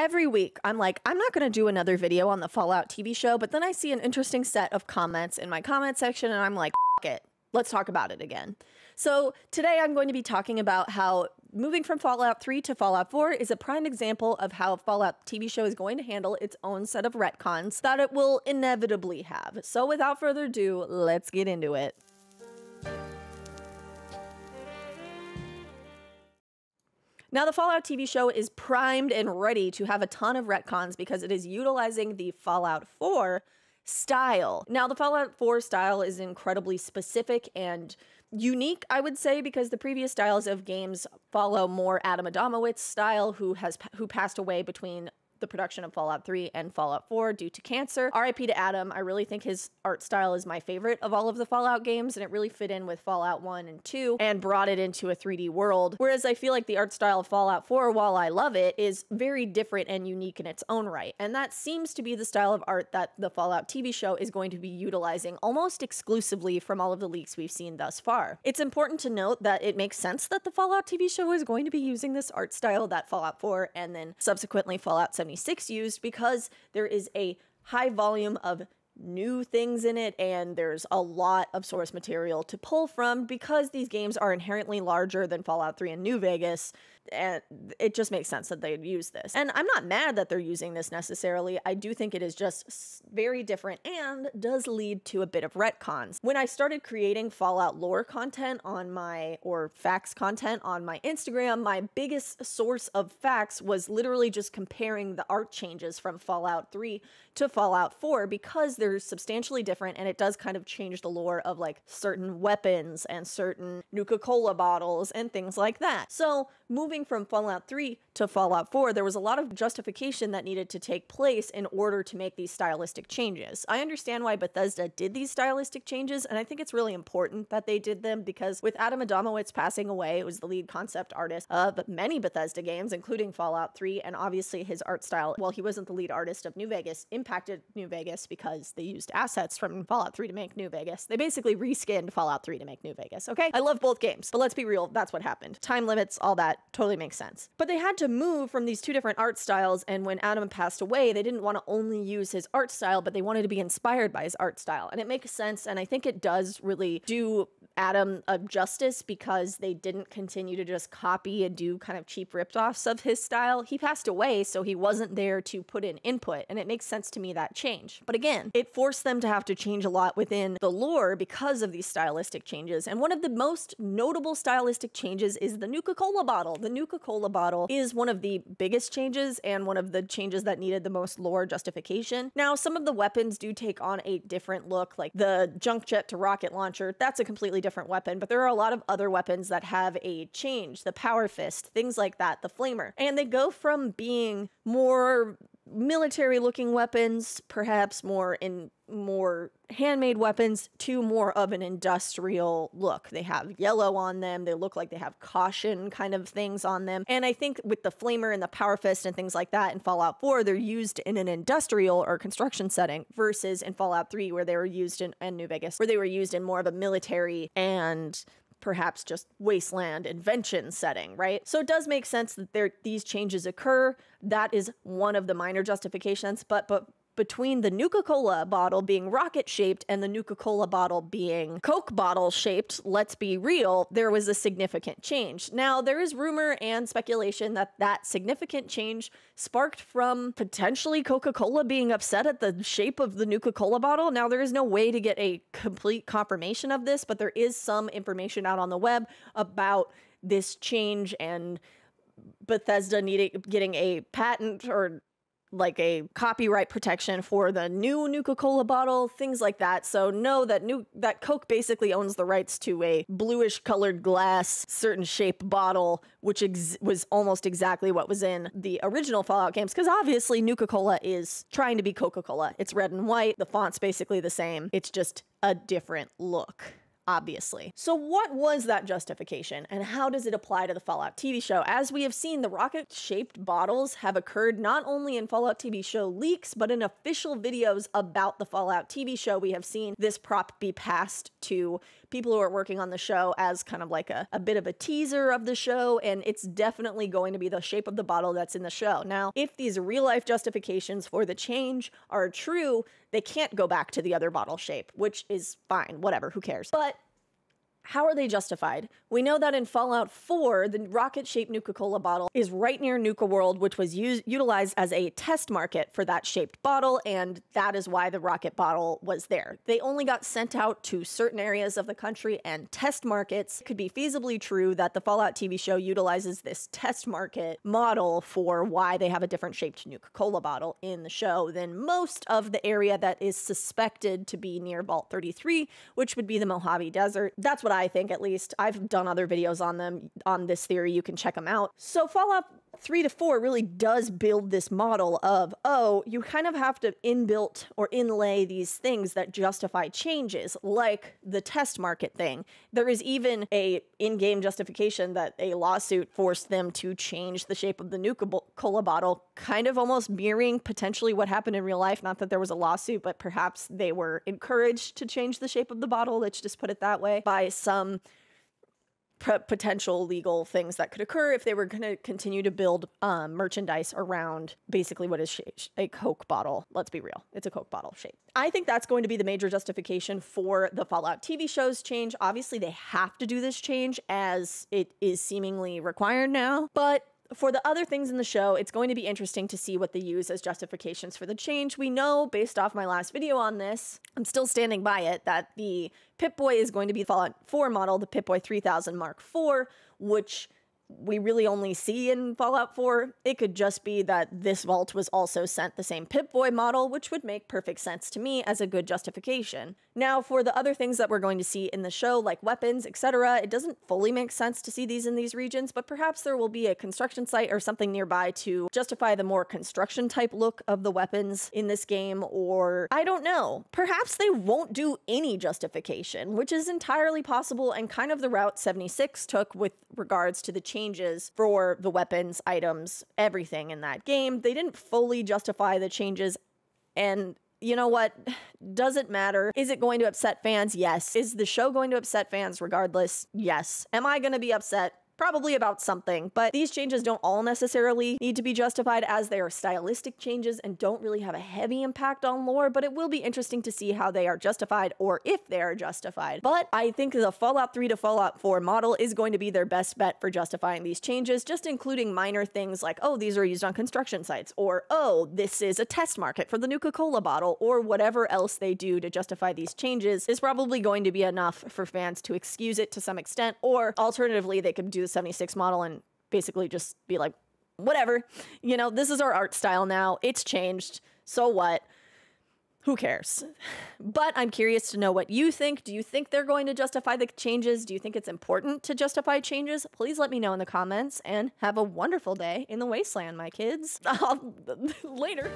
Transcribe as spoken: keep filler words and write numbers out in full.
every week I'm like, I'm not going to do another video on the Fallout T V show, but then I see an interesting set of comments in my comment section and I'm like, fuck it, let's talk about it again. So today I'm going to be talking about how moving from Fallout three to Fallout four is a prime example of how Fallout T V show is going to handle its own set of retcons that it will inevitably have. So without further ado, let's get into it. Now, the Fallout T V show is primed and ready to have a ton of retcons because it is utilizing the Fallout four style. Now, the Fallout four style is incredibly specific and unique, I would say, because the previous styles of games follow more Adam Adamowicz style, who has who passed away between the production of Fallout three and Fallout four due to cancer. R I P to Adam. I really think his art style is my favorite of all of the Fallout games, and it really fit in with Fallout one and two and brought it into a three D world. Whereas I feel like the art style of Fallout four, while I love it, is very different and unique in its own right. And that seems to be the style of art that the Fallout T V show is going to be utilizing almost exclusively from all of the leaks we've seen thus far. It's important to note that it makes sense that the Fallout T V show is going to be using this art style that Fallout four and then subsequently Fallout seventy-six used, because there is a high volume of new things in it and there's a lot of source material to pull from because these games are inherently larger than Fallout three and New Vegas, and it just makes sense that they'd use this. And I'm not mad that they're using this necessarily. I do think it is just very different and does lead to a bit of retcons. When I started creating Fallout lore content on my, or facts content on my Instagram, my biggest source of facts was literally just comparing the art changes from Fallout three to Fallout four because they're substantially different, and it does kind of change the lore of like certain weapons and certain Nuka-Cola bottles and things like that. So moving from Fallout three to Fallout four, there was a lot of justification that needed to take place in order to make these stylistic changes. I understand why Bethesda did these stylistic changes, and I think it's really important that they did them because with Adam Adamowicz passing away, it was the lead concept artist of many Bethesda games, including Fallout three, and obviously his art style, while he wasn't the lead artist of New Vegas, impacted New Vegas because they used assets from Fallout three to make New Vegas. They basically reskinned Fallout three to make New Vegas, okay? I love both games, but let's be real, that's what happened. Time limits, all that, totally makes sense. But they had to move from these two different art styles, and when Adam passed away, they didn't want to only use his art style, but they wanted to be inspired by his art style. And it makes sense, and I think it does really do Adam of justice because they didn't continue to just copy and do kind of cheap ripoffs of his style. He passed away, so he wasn't there to put in input, and it makes sense to me that change. But again, it forced them to have to change a lot within the lore because of these stylistic changes. And one of the most notable stylistic changes is the Nuka-Cola bottle. The Nuka-Cola bottle is one of the biggest changes and one of the changes that needed the most lore justification. Now, some of the weapons do take on a different look, like the junk jet to rocket launcher. That's a completely different weapon, but there are a lot of other weapons that have a change. The power fist, things like that, the flamer. And they go from being more military looking weapons, perhaps more in more handmade weapons, to more of an industrial look. They have yellow on them, they look like they have caution kind of things on them. And I think with the flamer and the power fist and things like that in Fallout four, they're used in an industrial or construction setting versus in Fallout three where they were used in, and New Vegas, where they were used in more of a military and perhaps just wasteland invention setting, right? So it does make sense that there, these changes occur. That is one of the minor justifications, but, but between the Nuka-Cola bottle being rocket-shaped and the Nuka-Cola bottle being Coke bottle-shaped, let's be real, there was a significant change. Now, there is rumor and speculation that that significant change sparked from potentially Coca-Cola being upset at the shape of the Nuka-Cola bottle. Now, there is no way to get a complete confirmation of this, but there is some information out on the web about this change and Bethesda needing getting a patent or like a copyright protection for the new Nuka-Cola bottle, things like that. So know that new that Coke basically owns the rights to a bluish colored glass, certain shape bottle, which ex was almost exactly what was in the original Fallout games, because obviously Nuka-Cola is trying to be Coca-Cola. It's red and white, the font's basically the same, it's just a different look. Obviously. So what was that justification and how does it apply to the Fallout T V show? As we have seen, the rocket-shaped bottles have occurred not only in Fallout T V show leaks, but in official videos about the Fallout T V show, we have seen this prop be passed to people who are working on the show as kind of like a, a bit of a teaser of the show, and it's definitely going to be the shape of the bottle that's in the show. Now, if these real-life justifications for the change are true, they can't go back to the other bottle shape, which is fine, whatever, who cares? But how are they justified? We know that in Fallout four, the rocket-shaped Nuka-Cola bottle is right near Nuka World, which was used, utilized as a test market for that shaped bottle, and that is why the rocket bottle was there. They only got sent out to certain areas of the country and test markets. It could be feasibly true that the Fallout T V show utilizes this test market model for why they have a different shaped Nuka-Cola bottle in the show than most of the area that is suspected to be near Vault thirty-three, which would be the Mojave Desert. That's what I think, at least. I've done other videos on them, on this theory. You can check them out. So Fallout three to four really does build this model of, oh, you kind of have to inbuilt or inlay these things that justify changes, like the test market thing. There is even a in-game justification that a lawsuit forced them to change the shape of the Nuka-Cola bottle, kind of almost mirroring potentially what happened in real life. Not that there was a lawsuit, but perhaps they were encouraged to change the shape of the bottle, let's just put it that way, by some potential legal things that could occur if they were going to continue to build um, merchandise around basically what is a Coke bottle. Let's be real. It's a Coke bottle shape. I think that's going to be the major justification for the Fallout T V show's change. Obviously, they have to do this change as it is seemingly required now, but for the other things in the show, it's going to be interesting to see what they use as justifications for the change. We know, based off my last video on this, I'm still standing by it, that the Pip-Boy is going to be the Fallout four model, the Pip-Boy three thousand Mark four, which we really only see in Fallout four. It could just be that this vault was also sent the same Pip-Boy model, which would make perfect sense to me as a good justification. Now, for the other things that we're going to see in the show, like weapons, et cetera, it doesn't fully make sense to see these in these regions, but perhaps there will be a construction site or something nearby to justify the more construction-type look of the weapons in this game, or I don't know. Perhaps they won't do any justification, which is entirely possible and kind of the route seventy-six took with regards to the change changes for the weapons, items, everything in that game. They didn't fully justify the changes, and you know what? Doesn't matter. Is it going to upset fans? Yes. Is the show going to upset fans regardless? Yes. Am I going to be upset? Probably about something, but these changes don't all necessarily need to be justified as they are stylistic changes and don't really have a heavy impact on lore, but it will be interesting to see how they are justified or if they are justified. But I think the Fallout three to Fallout four model is going to be their best bet for justifying these changes, just including minor things like, oh, these are used on construction sites, or oh, this is a test market for the Nuka-Cola bottle, or whatever else they do to justify these changes is probably going to be enough for fans to excuse it to some extent, or alternatively, they could do seventy-six model and basically just be like, whatever, you know, this is our art style now, it's changed, so what, who cares? But I'm curious to know what you think. Do you think they're going to justify the changes? Do you think it's important to justify changes? Please let me know in the comments, and have a wonderful day in the wasteland, my kids. Later.